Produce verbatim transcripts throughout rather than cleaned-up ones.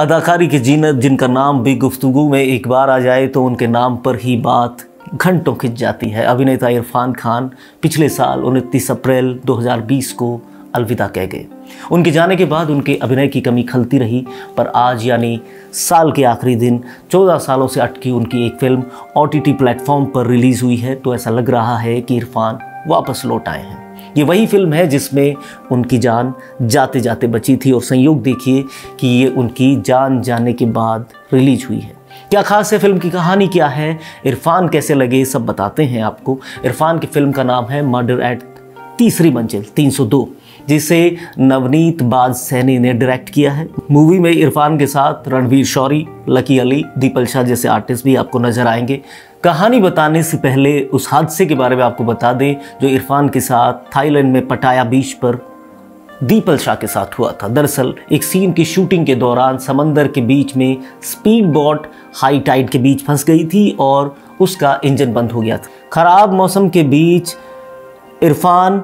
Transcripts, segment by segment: अदाकारी के जीनत जिनका नाम भी गुफ्तगू में एक बार आ जाए तो उनके नाम पर ही बात घंटों खिंच जाती है। अभिनेता इरफान खान पिछले साल उनतीस अप्रैल दो हज़ार बीस को अलविदा कह गए। उनके जाने के बाद उनके अभिनय की कमी खलती रही, पर आज यानी साल के आखिरी दिन चौदह सालों से अटकी उनकी एक film O T T platform पर रिलीज़ हुई है, तो ऐसा लग रहा है कि इरफान वापस लौट आए हैं। ये वही फिल्म है जिसमें उनकी जान जाते जाते बची थी और संयोग देखिए कि ये उनकी जान जाने के बाद रिलीज हुई है। क्या खास है फिल्म की, कहानी क्या है, इरफान कैसे लगे, सब बताते हैं आपको। इरफान की फिल्म का नाम है मर्डर एट तीसरी मंजिल तीन सौ दो, जिसे नवनीत बाज सैनी ने डायरेक्ट किया है। मूवी में इरफान के साथ रणवीर शौरी, लकी अली, दीपल शाह जैसे आर्टिस्ट भी आपको नजर आएंगे। कहानी बताने से पहले उस हादसे के बारे में आपको बता दें जो इरफान के साथ थाईलैंड में पटाया बीच पर दीपल शाह के साथ हुआ था। दरअसल एक सीन की शूटिंग के दौरान समंदर के बीच में स्पीड बोट हाई टाइड के बीच फंस गई थी और उसका इंजन बंद हो गया था। खराब मौसम के बीच इरफान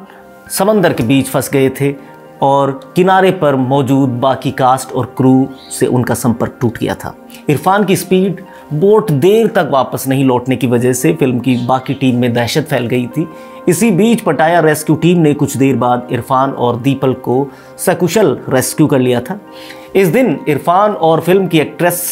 समंदर के बीच फंस गए थे और किनारे पर मौजूद बाकी कास्ट और क्रू से उनका संपर्क टूट गया था। इरफान की स्पीड बोट देर तक वापस नहीं लौटने की वजह से फिल्म की बाकी टीम में दहशत फैल गई थी। इसी बीच पटाया रेस्क्यू टीम ने कुछ देर बाद इरफान और दीपल को सकुशल रेस्क्यू कर लिया था। इस दिन इरफान और फिल्म की एक्ट्रेस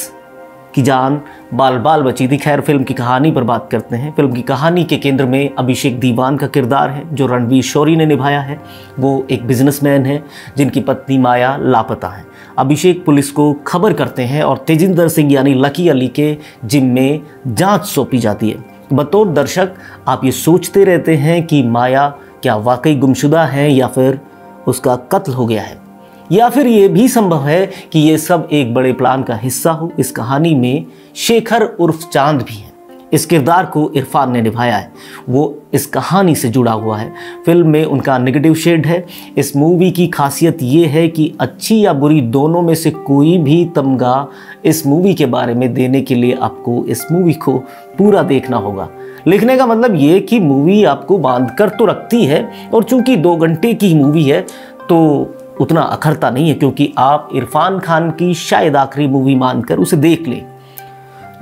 की जान बाल बाल बची थी। खैर, फिल्म की कहानी पर बात करते हैं। फिल्म की कहानी के केंद्र में अभिषेक दीवान का किरदार है जो रणवीर शौरी ने निभाया है। वो एक बिजनेसमैन है जिनकी पत्नी माया लापता है। अभिषेक पुलिस को खबर करते हैं और तेजिंदर सिंह यानी लकी अली के जिम में जांच सौंपी जाती है। बतौर दर्शक आप ये सोचते रहते हैं कि माया क्या वाकई गुमशुदा है या फिर उसका कत्ल हो गया है, या फिर ये भी संभव है कि ये सब एक बड़े प्लान का हिस्सा हो। इस कहानी में शेखर उर्फ चांद भी है। इस किरदार को इरफान ने निभाया है, वो इस कहानी से जुड़ा हुआ है। फिल्म में उनका नेगेटिव शेड है। इस मूवी की खासियत ये है कि अच्छी या बुरी दोनों में से कोई भी तमगा इस मूवी के बारे में देने के लिए आपको इस मूवी को पूरा देखना होगा। लिखने का मतलब ये कि मूवी आपको बांध कर तो रखती है और चूँकि दो घंटे की मूवी है तो उतना अखरता नहीं है, क्योंकि आप इरफान खान की शायद आखिरी मूवी मानकर उसे देख लें।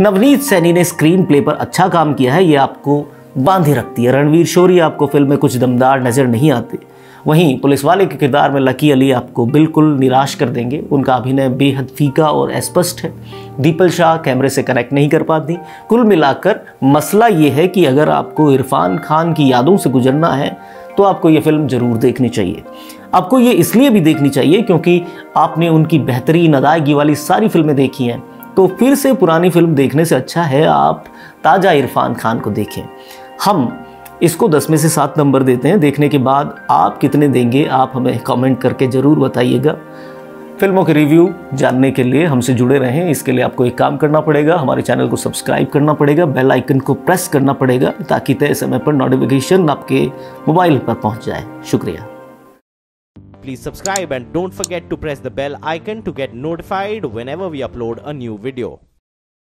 नवनीत सैनी ने स्क्रीन प्ले पर अच्छा काम किया है, ये आपको बांधे रखती है। रणवीर शौरी आपको फिल्म में कुछ दमदार नज़र नहीं आते। वहीं पुलिस वाले के किरदार में लकी अली आपको बिल्कुल निराश कर देंगे। उनका अभिनय बेहद फीका और अस्पष्ट है। दीपल शाह कैमरे से कनेक्ट नहीं कर पाती। कुल मिलाकर मसला ये है कि अगर आपको इरफान खान की यादों से गुजरना है तो आपको ये फिल्म ज़रूर देखनी चाहिए। आपको ये इसलिए भी देखनी चाहिए क्योंकि आपने उनकी बेहतरीन अदायगी वाली सारी फिल्में देखी हैं, तो फिर से पुरानी फिल्म देखने से अच्छा है आप ताज़ा इरफान खान को देखें। हम इसको दस में से सात नंबर देते हैं। देखने के बाद आप कितने देंगे, आप हमें कमेंट करके ज़रूर बताइएगा। फिल्मों के रिव्यू जानने के लिए हमसे जुड़े रहें। इसके लिए आपको एक काम करना पड़ेगा, हमारे चैनल को सब्सक्राइब करना पड़ेगा, बेल आइकन को प्रेस करना पड़ेगा ताकि तय समय पर नोटिफिकेशन आपके मोबाइल पर पहुंच जाए। शुक्रिया। Please subscribe and don't forget to press the bell icon to get notified whenever we upload a new video.